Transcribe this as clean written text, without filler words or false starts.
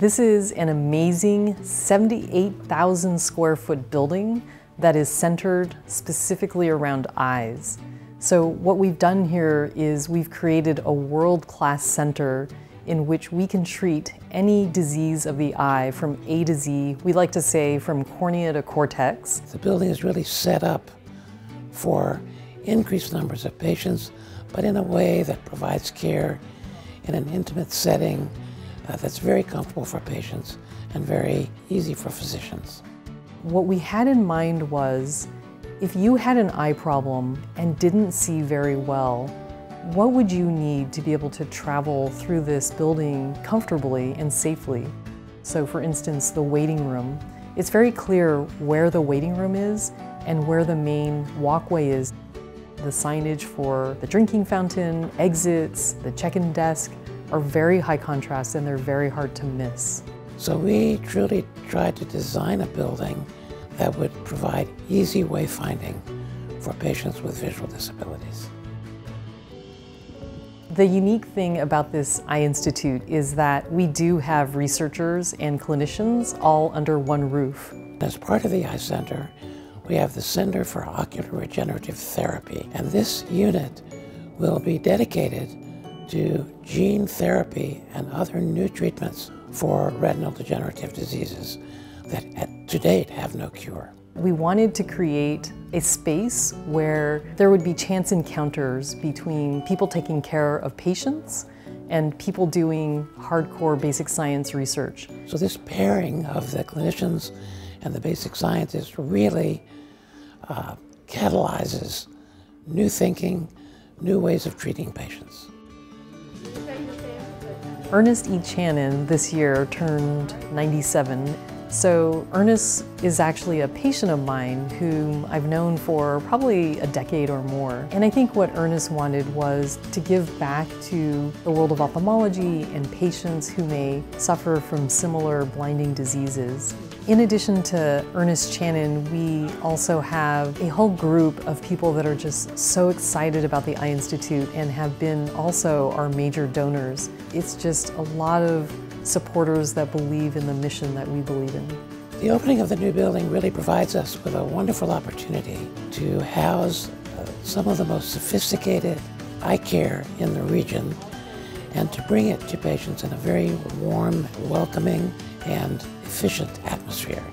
This is an amazing 78,000 square foot building that is centered specifically around eyes. So what we've done here is we've created a world-class center in which we can treat any disease of the eye from A to Z. We like to say from cornea to cortex. The building is really set up for increased numbers of patients, but in a way that provides care in an intimate setting that's very comfortable for patients and very easy for physicians. What we had in mind was, if you had an eye problem and didn't see very well, what would you need to be able to travel through this building comfortably and safely? So for instance, the waiting room. It's very clear where the waiting room is and where the main walkway is. The signage for the drinking fountain, exits, the check-in desk are very high contrast and they're very hard to miss. So we truly tried to design a building that would provide easy wayfinding for patients with visual disabilities. The unique thing about this Eye Institute is that we do have researchers and clinicians all under one roof. As part of the Eye Center, we have the Center for Ocular Regenerative Therapy, and this unit will be dedicated to gene therapy and other new treatments for retinal degenerative diseases that to date have no cure. We wanted to create a space where there would be chance encounters between people taking care of patients and people doing hardcore basic science research. So this pairing of the clinicians and the basic scientists really catalyzes new thinking, new ways of treating patients. Ernest E. Tschannen this year turned 97. So Ernest is actually a patient of mine whom I've known for probably a decade or more. And I think what Ernest wanted was to give back to the world of ophthalmology and patients who may suffer from similar blinding diseases. In addition to Ernest Tschannen, we also have a whole group of people that are just so excited about the Eye Institute and have been also our major donors. It's just a lot of supporters that believe in the mission that we believe in. The opening of the new building really provides us with a wonderful opportunity to house some of the most sophisticated eye care in the region and to bring it to patients in a very warm, welcoming, and efficient atmosphere.